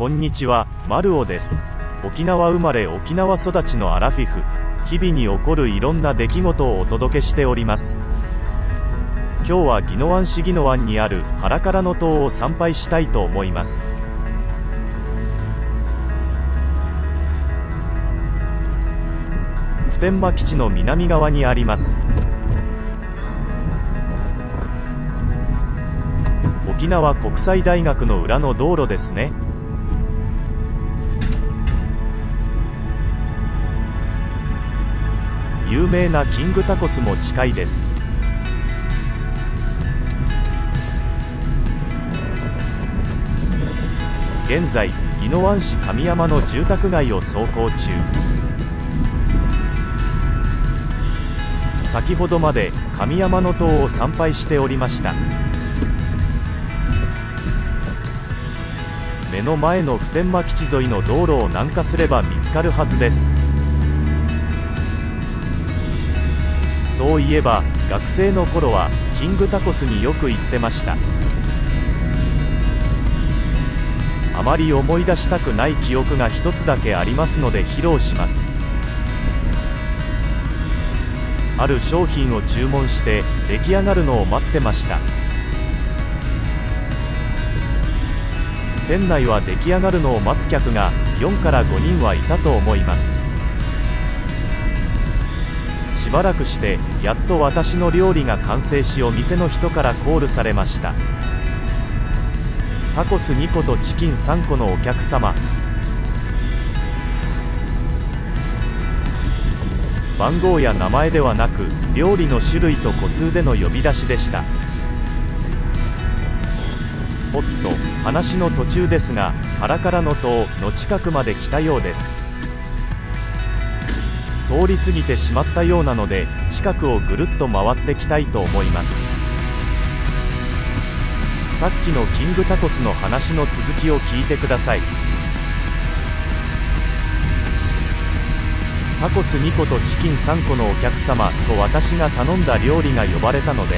こんにちは、マルオです。沖縄生まれ沖縄育ちのアラフィフ。日々に起こるいろんな出来事をお届けしております。今日は宜野湾市宜野湾にあるハラカラの塔を参拝したいと思います。普天間基地の南側にあります。沖縄国際大学の裏の道路ですね。有名なキングタコスも近いです。現在、宜野湾市上山の住宅街を走行中。先ほどまで上山の塔を参拝しておりました。目の前の普天間基地沿いの道路を南下すれば見つかるはずです。そういえば学生の頃はキングタコスによく行ってました。あまり思い出したくない記憶が一つだけありますので披露します。ある商品を注文して出来上がるのを待ってました。店内は出来上がるのを待つ客が4から5人はいたと思います。しばらくしてやっと私の料理が完成し、お店の人からコールされました。タコス2個とチキン3個のお客様。番号や名前ではなく料理の種類と個数での呼び出しでした。おっと、話の途中ですが、ハラカラの塔の近くまで来たようです。通り過ぎてしまったようなので、近くをぐるっと回ってきたいと思います。さっきのキングタコスの話の続きを聞いてください。タコス2個とチキン3個のお客様と私が頼んだ料理が呼ばれたので、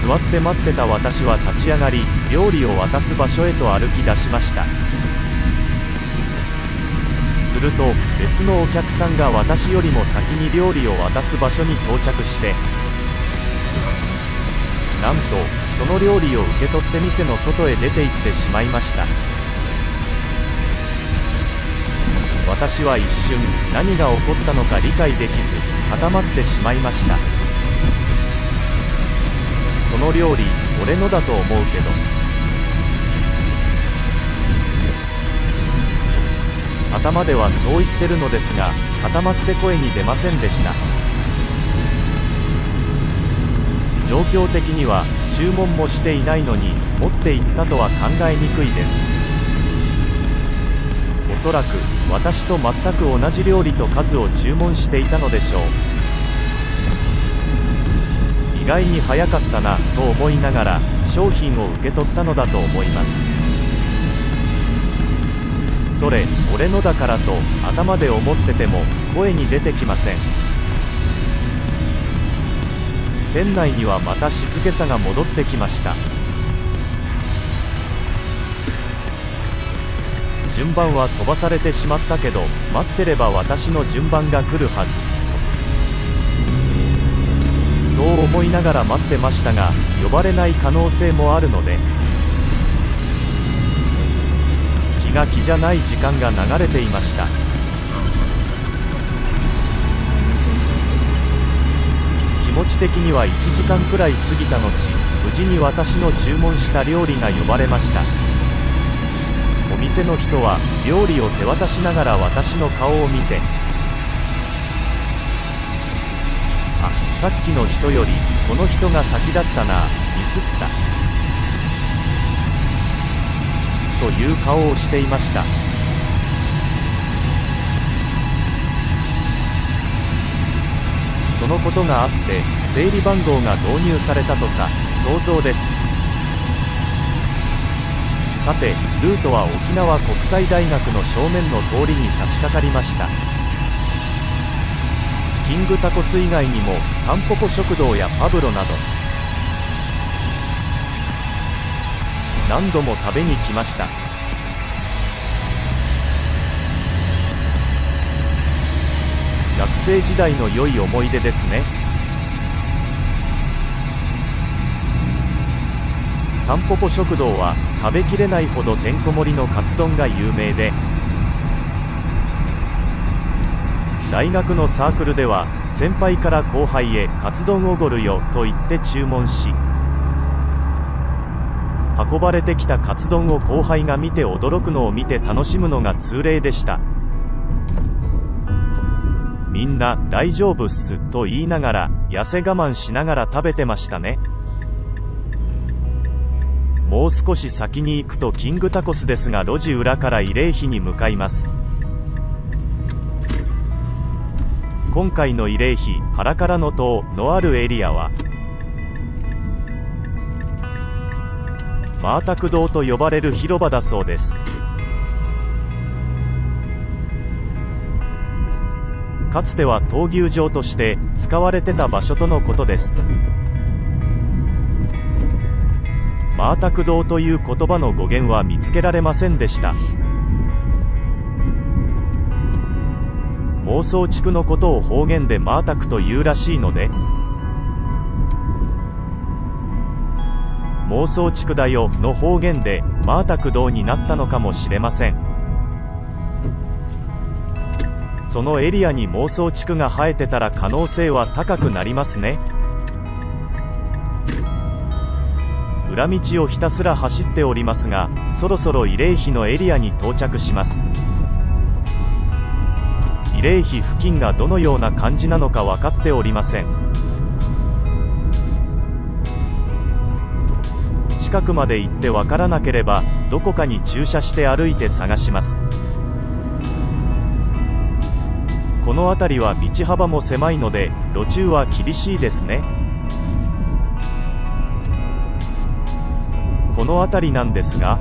座って待ってた私は立ち上がり、料理を渡す場所へと歩き出しました。すると、別のお客さんが私よりも先に料理を渡す場所に到着して、なんと、その料理を受け取って店の外へ出て行ってしまいました。私は一瞬、何が起こったのか理解できず、固まってしまいました。その料理、俺のだと思うけど。頭ではそう言ってるのですが、固まって声に出ませんでした。状況的には、注文もしていないのに、持って行ったとは考えにくいです。おそらく、私と全く同じ料理と数を注文していたのでしょう。意外に早かったなと思いながら商品を受け取ったのだと思います。それ俺のだからと頭で思ってても声に出てきません。店内にはまた静けさが戻ってきました。順番は飛ばされてしまったけど、待ってれば私の順番が来るはず、そう思いながら待ってましたが、呼ばれない可能性もあるので、気が気じゃない時間が流れていました。気持ち的には1時間くらい過ぎた後、無事に私の注文した料理が呼ばれました。お店の人は料理を手渡しながら私の顔を見て、さっきの人よりこの人が先だったな、ミスったという顔をしていました。そのことがあって整理番号が導入されたとさ、想像です。さて、ルートは沖縄国際大学の正面の通りに差し掛かりました。キングタコス以外にもタンポポ食堂やパブロなど、何度も食べに来ました。学生時代の良い思い出ですね。たんぽぽ食堂は食べきれないほどてんこ盛りのカツ丼が有名で、大学のサークルでは先輩から後輩へカツ丼おごるよと言って注文し、運ばれてきたカツ丼を後輩が見て驚くのを見て楽しむのが通例でした。みんな大丈夫っすと言いながら痩せ我慢しながら食べてましたね。もう少し先に行くとキングタコスですが、路地裏から慰霊碑に向かいます。今回の慰霊碑原からの塔のあるエリアはマータク堂と呼ばれる広場だそうです。かつては闘牛場として使われてた場所とのことです。マータク堂という言葉の語源は見つけられませんでした。孟宗竹のことを方言でマータクというらしいので、孟宗竹だよの方言でマータク堂になったのかもしれません。そのエリアに孟宗竹が生えてたら可能性は高くなりますね。裏道をひたすら走っておりますが、そろそろ慰霊碑のエリアに到着します。慰霊碑付近がどのような感じなのか分かっておりません。近くまで行って分からなければどこかに駐車して歩いて探します。この辺りは道幅も狭いので路中は厳しいですね。この辺りなんですが、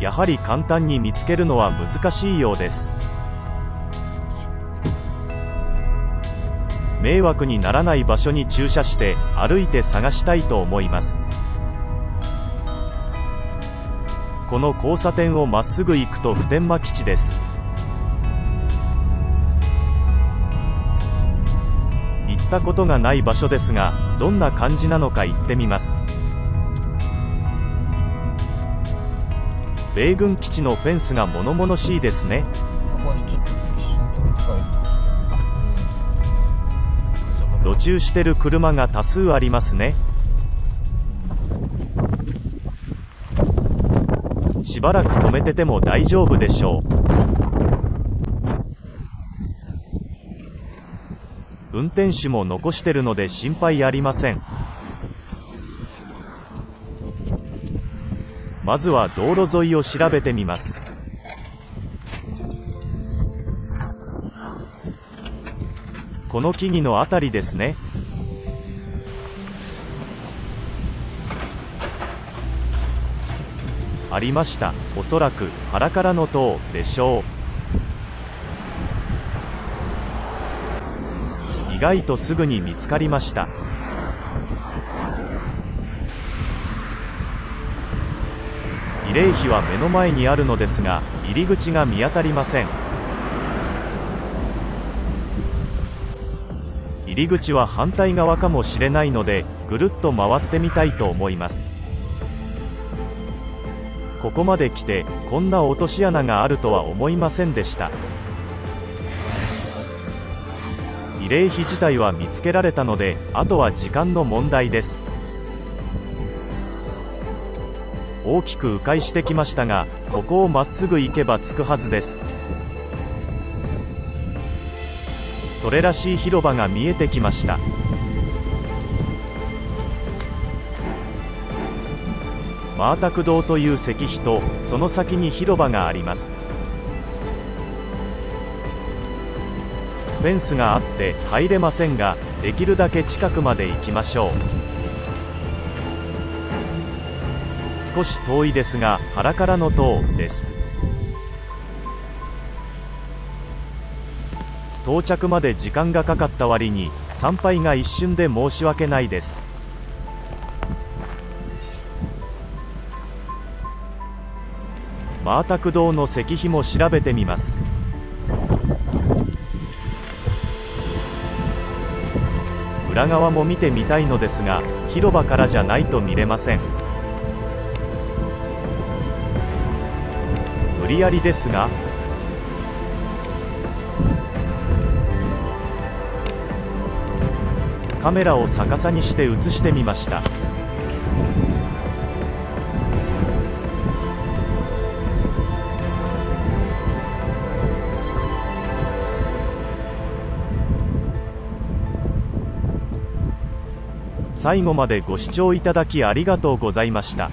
やはり簡単に見つけるのは難しいようです。迷惑にならない場所に駐車して歩いて探したいと思います。この交差点をまっすぐ行くと普天間基地です。行ったことがない場所ですが、どんな感じなのか行ってみます。米軍基地のフェンスが物々しいですね。路駐してる車が多数ありますね。しばらく止めてても大丈夫でしょう。運転手も残してるので心配ありません。まずは道路沿いを調べてみます。この木々の辺りですね。ありました。おそらく原からの塔でしょう。意外とすぐに見つかりました。慰霊碑は目の前にあるのですが、入り口が見当たりません。入り口は反対側かもしれないので、ぐるっと回ってみたいと思います。ここまで来て、こんな落とし穴があるとは思いませんでした。慰霊碑自体は見つけられたので、あとは時間の問題です。大きく迂回してきましたが、ここをまっすぐ行けば着くはずです。それらしい広場が見えてきました。マータク堂という石碑とその先に広場があります。フェンスがあって入れませんが、できるだけ近くまで行きましょう。少し遠いですが原からの塔です。到着まで時間がかかった割に参拝が一瞬で申し訳ないです。マータク堂の石碑も調べてみます。裏側も見てみたいのですが、広場からじゃないと見れません。無理やりですが、カメラを逆さにして映してみました。最後までご視聴いただきありがとうございました。